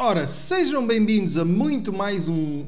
Ora, sejam bem-vindos a muito mais um...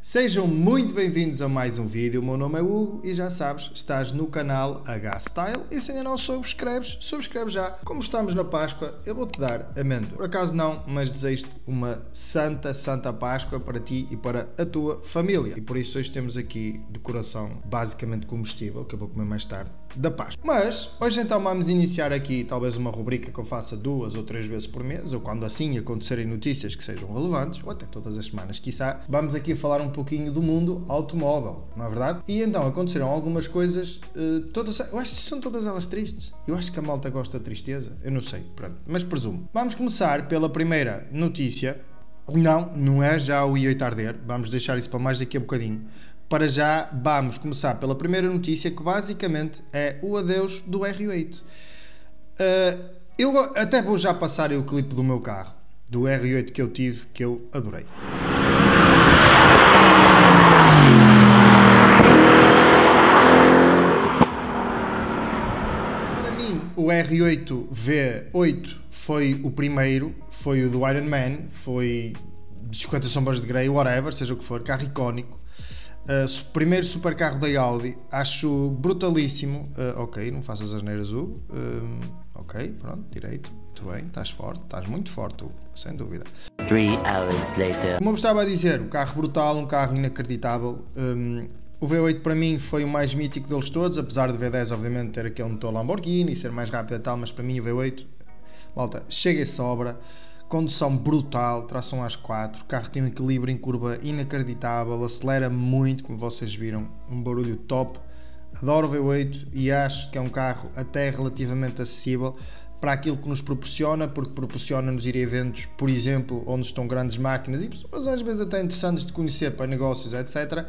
Sejam muito bem-vindos a mais um vídeo. O meu nome é Hugo e já sabes, estás no canal H-Style e se ainda não subscreves, subscreve já. Como estamos na Páscoa, eu vou-te dar amêndoa. Por acaso não, mas desejo-te uma santa Páscoa para ti e para a tua família. E por isso hoje temos aqui decoração basicamente comestível, que eu vou comer mais tarde, da Páscoa. Mas hoje então vamos iniciar aqui talvez uma rubrica que eu faça 2 ou 3 vezes por mês, ou quando assim acontecerem notícias que sejam relevantes, ou até todas as semanas, quiçá. Vamos aqui falar um pouquinho do mundo automóvel, não é verdade? E então aconteceram algumas coisas, todas, eu acho que são todas elas tristes. Eu acho que a malta gosta da tristeza, eu não sei, pronto, mas presumo. Vamos começar pela primeira notícia. Não é já o i8 arder, vamos deixar isso para mais daqui a bocadinho. Para já vamos começar pela primeira notícia, que basicamente é o adeus do R8. Eu até vou já passar o clipe do meu carro, do R8 que eu tive, que eu adorei. O R8 V8 foi o primeiro, foi o do Iron Man, foi 50 Sombras de Grey, whatever, seja o que for, carro icónico. Primeiro supercarro da Audi, acho brutalíssimo. Ok, não faças asneiras, Hugo. Ok, pronto, direito, muito bem, estás forte, estás muito forte, Hugo, sem dúvida. 3 hours later. Como eu estava a dizer, um carro brutal, um carro inacreditável. O V8 para mim foi o mais mítico deles todos, apesar do V10 obviamente ter aquele motor Lamborghini e ser mais rápido e tal, mas para mim o V8, malta, chega e sobra, condução brutal, tração às 4, o carro tem um equilíbrio em curva inacreditável, acelera muito, como vocês viram, um barulho top. Adoro o V8 e acho que é um carro até relativamente acessível para aquilo que nos proporciona, porque proporciona-nos ir a eventos, por exemplo, onde estão grandes máquinas e pessoas às vezes até interessantes de conhecer para negócios, etc.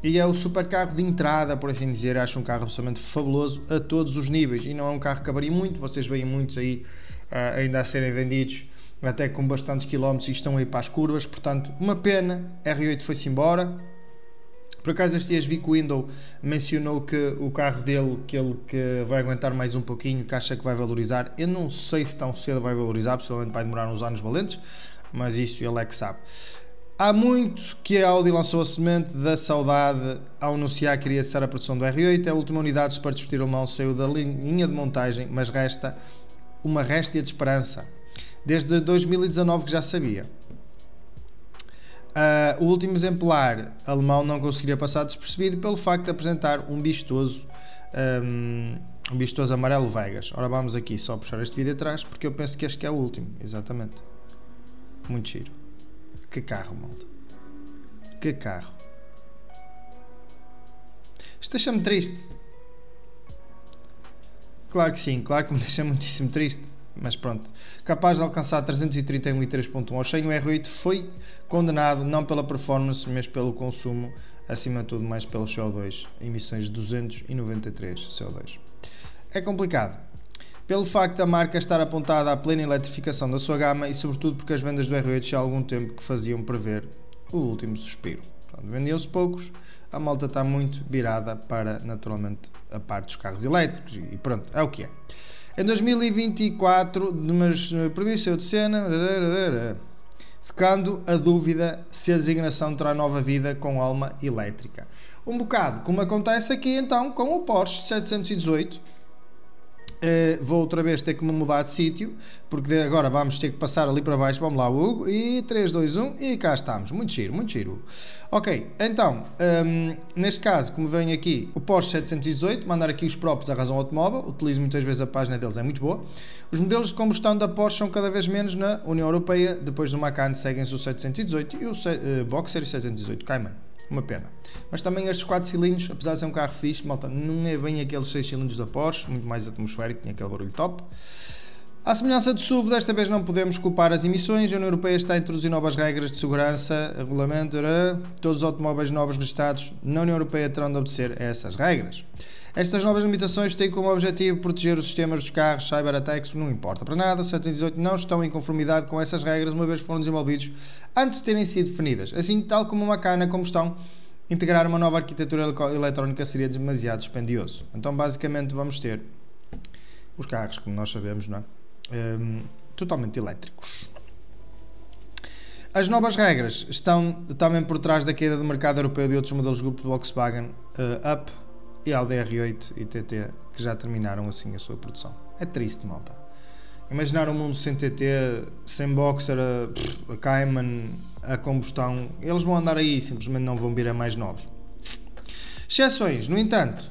E é o supercarro de entrada, por assim dizer. Acho um carro absolutamente fabuloso a todos os níveis e não é um carro que avaria muito. Vocês veem muitos aí ainda a serem vendidos até com bastantes quilómetros e estão aí para as curvas, portanto uma pena, R8 foi-se embora. Por acaso este dias vi que o Window mencionou que o carro dele, que ele que vai aguentar mais um pouquinho, que acha que vai valorizar. Eu não sei se tão cedo vai valorizar, possivelmente vai demorar uns anos valentes, mas isso ele é que sabe. Há muito que a Audi lançou a semente da saudade ao anunciar que iria cessar a produção do R8. A última unidade do superdesportivo alemão saiu da linha de montagem, mas resta uma réstia de esperança. Desde 2019 que já sabia. O último exemplar alemão não conseguiria passar despercebido pelo facto de apresentar um vistoso amarelo Vegas. Ora, vamos aqui só puxar este vídeo atrás, porque eu penso que este é o último, exatamente. Muito giro. Que carro, malta. Que carro. Isto deixa-me triste. Claro que sim, claro que me deixa muitíssimo triste. Mas pronto. Capaz de alcançar 331 e 3.1 ao 100, o R8 foi condenado não pela performance, mas pelo consumo, acima de tudo mais pelo CO2, emissões de 293 CO2. É complicado. Pelo facto da marca estar apontada à plena eletrificação da sua gama e sobretudo porque as vendas do R8 já há algum tempo que faziam prever o último suspiro. Portanto, vendiam-se poucos, a malta está muito virada para, naturalmente, a parte dos carros elétricos e pronto, é o que é. Em 2024, mas previsto saiu de cena, ficando a dúvida se a designação terá nova vida com alma elétrica. Um bocado como acontece aqui então com o Porsche 718. Vou outra vez ter que me mudar de sítio, porque agora vamos ter que passar ali para baixo. Vamos lá, Hugo, e 3, 2, 1 e cá estamos, muito giro, muito giro. Ok, então neste caso, como vem aqui o Porsche 718, mandar aqui os próprios à razão automóvel, utilizo muitas vezes a página deles, é muito boa. Os modelos de combustão da Porsche são cada vez menos na União Europeia, depois do Macan seguem-se o 718 e o Boxer e o 718 Cayman. Uma pena. Mas também estes 4 cilindros, apesar de ser um carro fixe, malta, não é bem aqueles 6 cilindros da Porsche, muito mais atmosférico, tinha aquele barulho top. À semelhança do SUV, desta vez não podemos culpar as emissões, a União Europeia está a introduzir novas regras de segurança, regulamento, todos os automóveis novos registados na União Europeia terão de obedecer a essas regras. Estas novas limitações têm como objetivo proteger os sistemas dos carros, cyber-attacks, não importa para nada, os 718 não estão em conformidade com essas regras, uma vez que foram desenvolvidos antes de terem sido definidas. Assim, tal como uma Macan na combustão, integrar uma nova arquitetura eletrónica seria demasiado dispendioso. Então, basicamente, vamos ter os carros, como nós sabemos, não é? totalmente elétricos. As novas regras estão também por trás da queda do mercado europeu de outros modelos do grupo de Volkswagen, Up e Audi R8 e TT, que já terminaram assim a sua produção. É triste, malta. Imaginar um mundo sem TT, sem Boxer, a Cayman, a combustão, eles vão andar aí, simplesmente não vão vir a mais novos. Exceções, no entanto,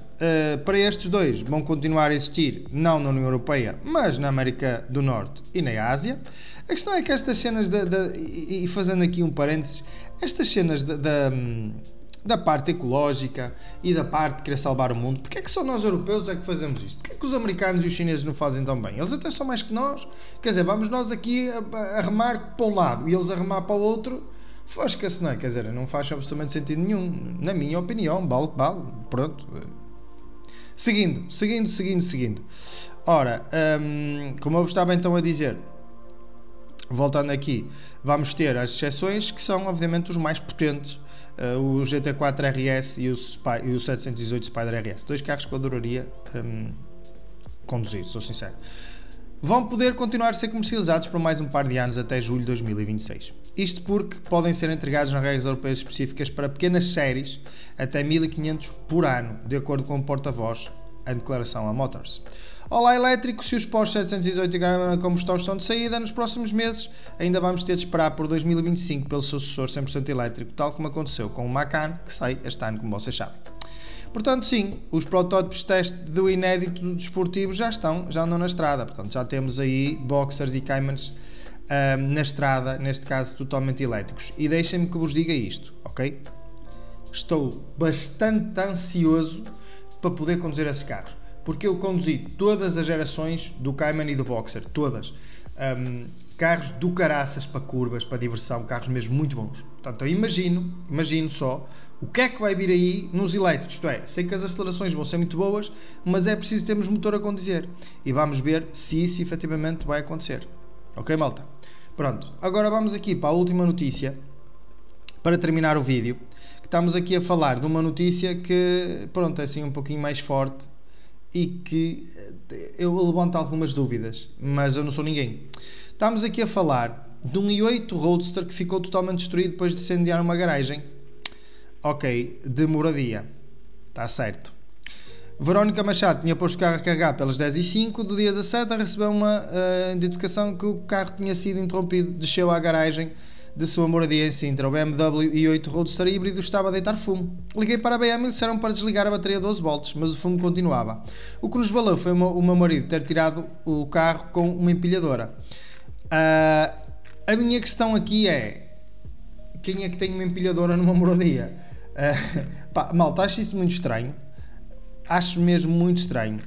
para estes dois vão continuar a existir, não na União Europeia, mas na América do Norte e na Ásia. A questão é que estas cenas, e fazendo aqui um parênteses, estas cenas da parte ecológica e da parte de querer salvar o mundo, porque é que só nós europeus é que fazemos isso? Porque é que os americanos e os chineses não fazem tão bem? Eles até são mais que nós, quer dizer, vamos nós aqui a remar para um lado e eles a remar para o outro, fosca-se, não é? Quer dizer, não faz absolutamente sentido nenhum, na minha opinião, vale que vale, pronto. Seguindo. Ora, como eu estava então a dizer, voltando aqui, vamos ter as exceções, que são obviamente os mais potentes, o GT4 RS e o 718 Spyder RS, dois carros que eu adoraria conduzir, sou sincero. Vão poder continuar a ser comercializados por mais um par de anos, até julho de 2026. Isto porque podem ser entregados nas regras europeias específicas para pequenas séries, até 1500 por ano, de acordo com o porta-voz, a declaração à Motors. Olá elétrico, se os Porsche 718 ganham a combustão estão de saída, nos próximos meses ainda vamos ter de esperar por 2025 pelo seu sucessor 100% elétrico, tal como aconteceu com o Macan, que sai este ano, como vocês sabem. Portanto, sim, os protótipos de teste do inédito do desportivo já andam na estrada, portanto já temos aí Boxers e Caymans na estrada, neste caso totalmente elétricos. E deixem-me que vos diga isto, ok? Estou bastante ansioso para poder conduzir esses carros, porque eu conduzi todas as gerações do Cayman e do Boxer, todas. Carros do caraças para curvas, para diversão, carros mesmo muito bons. Portanto, eu imagino só o que é que vai vir aí nos elétricos. Isto é, sei que as acelerações vão ser muito boas, mas é preciso termos motor a conduzir. E vamos ver se isso efetivamente vai acontecer. Ok, malta? Pronto, agora vamos aqui para a última notícia, para terminar o vídeo. Estamos aqui a falar de uma notícia que, pronto, é assim um pouquinho mais forte, e que eu levanto algumas dúvidas, mas eu não sou ninguém. Estamos aqui a falar de um i8 Roadster que ficou totalmente destruído depois de incendiar uma garagem, ok, de moradia, está certo. Verónica Machado tinha posto o carro a carregar pelas 10h05 do dia 17, recebeu uma identificação que o carro tinha sido interrompido, desceu à garagem de sua moradia em Sintra. O BMW i8 Roadster híbrido estava a deitar fumo. Liguei para a BM e disseram para desligar a bateria 12 volts, mas o fumo continuava. O que nos valeu foi o meu marido ter tirado o carro com uma empilhadora. A minha questão aqui é, quem é que tem uma empilhadora numa moradia? Pá, malta, acho isso muito estranho. Acho mesmo muito estranho.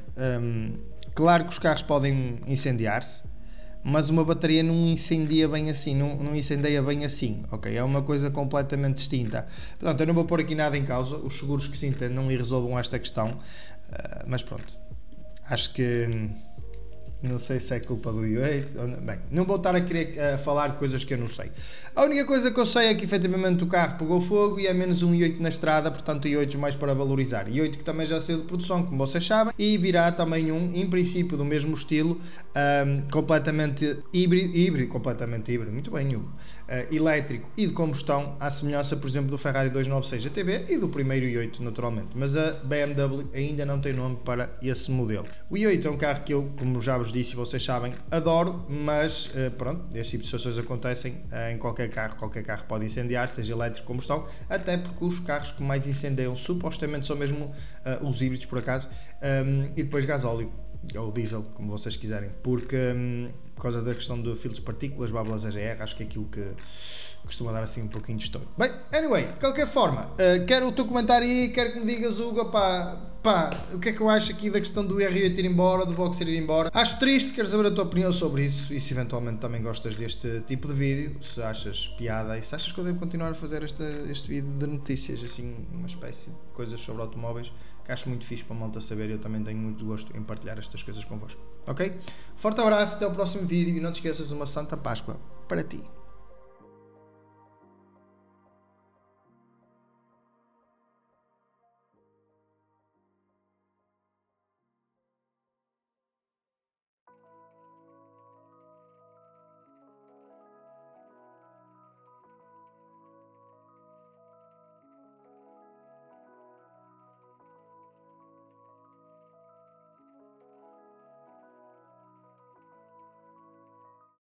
Claro que os carros podem incendiar-se, mas uma bateria não incendia bem assim, não incendeia bem assim, ok? É uma coisa completamente distinta. Portanto, eu não vou pôr aqui nada em causa, os seguros que se entendam e resolvam esta questão, mas pronto, acho que não sei se é culpa do i8, bem, não vou estar a querer falar de coisas que eu não sei. A única coisa que eu sei é que efetivamente o carro pegou fogo e é menos um i8 na estrada, portanto i8 mais para valorizar. i8 que também já saiu de produção, como vocês sabem, e virá também um, em princípio, do mesmo estilo, completamente híbrido, muito bem, Hugo, elétrico e de combustão, à semelhança, por exemplo, do Ferrari 296 GTB e do primeiro i8, naturalmente, mas a BMW ainda não tem nome para esse modelo. O i8 é um carro que eu, como já vos disse, vocês sabem, adoro, mas pronto, este tipo de situações acontecem em qualquer carro pode incendiar, seja elétrico ou combustão, até porque os carros que mais incendeiam supostamente são mesmo os híbridos, por acaso, e depois gasóleo ou diesel, como vocês quiserem, porque por causa da questão do filtro de partículas, válvulas AGR, acho que é aquilo que costuma dar assim um pouquinho de estouro. Bem, anyway, de qualquer forma, quero o teu comentário aí, quero que me digas, Hugo, pá, o que é que eu acho aqui da questão do R8 ir embora, do Boxer ir embora. Acho triste, quero saber a tua opinião sobre isso, e se eventualmente também gostas deste tipo de vídeo, se achas piada e se achas que eu devo continuar a fazer este vídeo de notícias, assim, uma espécie de coisas sobre automóveis, que acho muito fixe para a malta saber, e eu também tenho muito gosto em partilhar estas coisas convosco, ok? Forte abraço, até ao próximo vídeo, e não te esqueças, uma Santa Páscoa para ti.